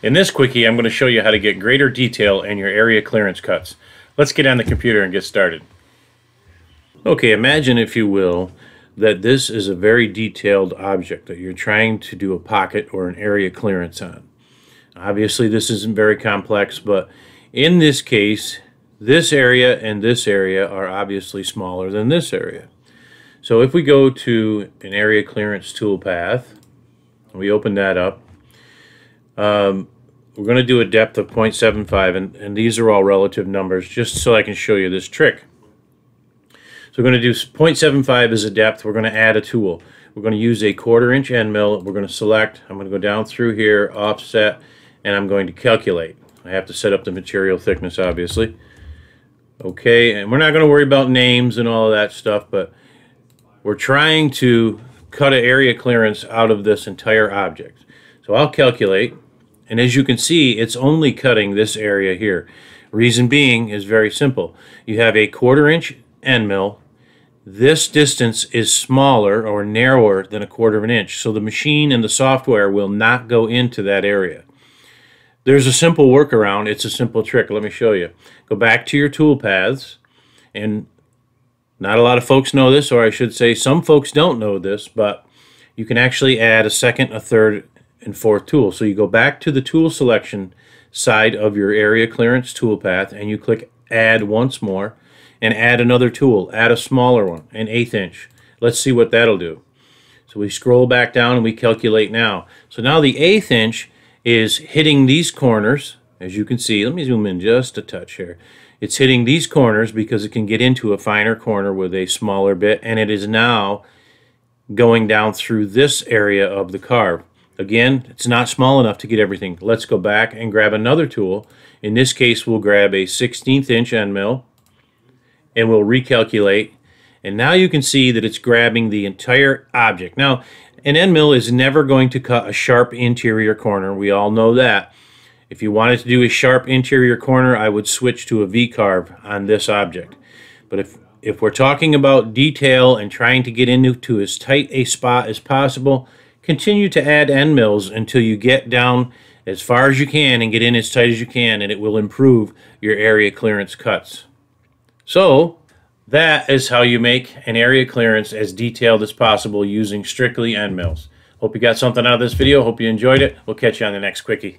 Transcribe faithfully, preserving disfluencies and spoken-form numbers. In this quickie, I'm going to show you how to get greater detail in your area clearance cuts. Let's get on the computer and get started. Okay, imagine if you will that this is a very detailed object that you're trying to do a pocket or an area clearance on. Obviously this isn't very complex, but in this case this area and this area are obviously smaller than this area. So if we go to an area clearance toolpath, we open that up. Um, we're going to do a depth of zero point seven five, and, and these are all relative numbers just so I can show you this trick. So we're going to do zero point seven five as a depth. We're going to add a tool. We're going to use a quarter inch end mill. We're going to select. I'm going to go down through here, offset, and I'm going to calculate. I have to set up the material thickness, obviously. Okay, and we're not going to worry about names and all of that stuff, but we're trying to cut an area clearance out of this entire object. So I'll calculate, and as you can see, it's only cutting this area here. Reason being is very simple. You have a quarter inch end mill. This distance is smaller or narrower than a quarter of an inch, so the machine and the software will not go into that area. There's a simple workaround. It's a simple trick. Let me show you. Go back to your tool paths, and not a lot of folks know this, or I should say some folks don't know this, but you can actually add a second, a third, and fourth tool. So you go back to the tool selection side of your area clearance toolpath, and you click add once more, and add another tool, add a smaller one, an eighth inch. Let's see what that'll do. So we scroll back down and we calculate now. So now the eighth inch is hitting these corners, as you can see. Let me zoom in just a touch here. It's hitting these corners because it can get into a finer corner with a smaller bit, and it is now going down through this area of the carve. Again, it's not small enough to get everything. Let's go back and grab another tool. In this case, we'll grab a sixteenth inch end mill, and we'll recalculate, and now you can see that it's grabbing the entire object. Now, an end mill is never going to cut a sharp interior corner. We all know that. If you wanted to do a sharp interior corner, I would switch to a V-carve on this object. But if, if we're talking about detail and trying to get into as tight a spot as possible, continue to add end mills until you get down as far as you can and get in as tight as you can, and it will improve your area clearance cuts. So that is how you make an area clearance as detailed as possible using strictly end mills. Hope you got something out of this video. Hope you enjoyed it. We'll catch you on the next quickie.